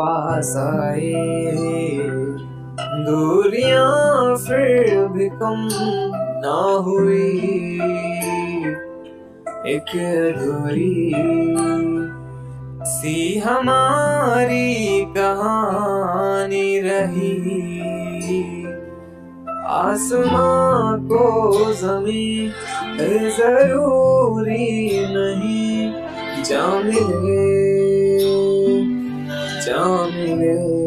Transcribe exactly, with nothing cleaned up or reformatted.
पास आए, दूरियां फिर भी कम ना हुई, एक अधूरी सी हमारी कहानी रही। आसमां को ज़मीं ज़रूरी नहीं, जा मिले जा मिले।